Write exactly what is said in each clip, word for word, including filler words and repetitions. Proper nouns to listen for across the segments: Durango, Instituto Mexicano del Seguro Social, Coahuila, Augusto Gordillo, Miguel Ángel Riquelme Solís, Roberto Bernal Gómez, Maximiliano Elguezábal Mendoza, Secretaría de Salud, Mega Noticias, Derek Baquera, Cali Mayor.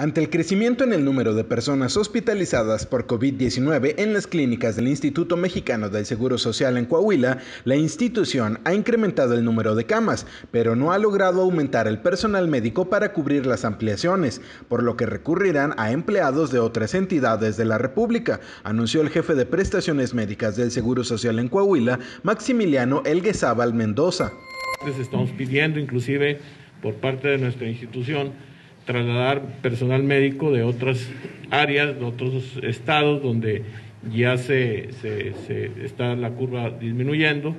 Ante el crecimiento en el número de personas hospitalizadas por COVID diecinueve en las clínicas del Instituto Mexicano del Seguro Social en Coahuila, la institución ha incrementado el número de camas, pero no ha logrado aumentar el personal médico para cubrir las ampliaciones, por lo que recurrirán a empleados de otras entidades de la República, anunció el jefe de prestaciones médicas del Seguro Social en Coahuila, Maximiliano Elguezábal Mendoza. Les estamos pidiendo, inclusive por parte de nuestra institución, trasladar personal médico de otras áreas, de otros estados donde ya se, se, se está la curva disminuyendo,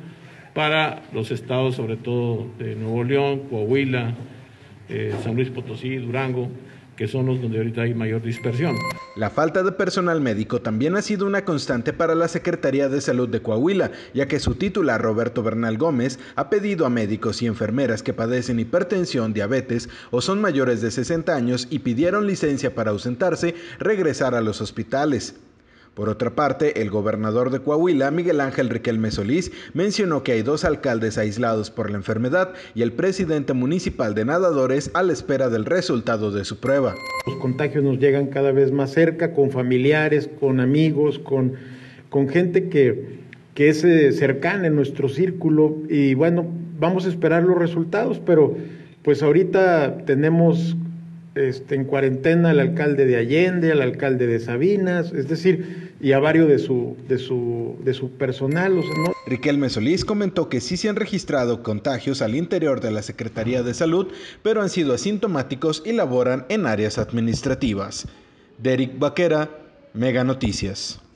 para los estados sobre todo de Nuevo León, Coahuila, eh, San Luis Potosí, Durango, que son los donde ahorita hay mayor dispersión. La falta de personal médico también ha sido una constante para la Secretaría de Salud de Coahuila, ya que su titular, Roberto Bernal Gómez, ha pedido a médicos y enfermeras que padecen hipertensión, diabetes o son mayores de sesenta años y pidieron licencia para ausentarse, regresar a los hospitales. Por otra parte, el gobernador de Coahuila, Miguel Ángel Riquelme Solís, mencionó que hay dos alcaldes aislados por la enfermedad y el presidente municipal de nadadores a la espera del resultado de su prueba. Los contagios nos llegan cada vez más cerca, con familiares, con amigos, con, con gente que, que es cercana en nuestro círculo, y bueno, vamos a esperar los resultados, pero pues ahorita tenemos Este, en cuarentena al alcalde de Allende, al alcalde de Sabinas, es decir, y a varios de su, de su, de su personal. O sea, ¿no? Riquelme Solís comentó que sí se han registrado contagios al interior de la Secretaría de Salud, pero han sido asintomáticos y laboran en áreas administrativas. Derek Baquera, Mega Noticias.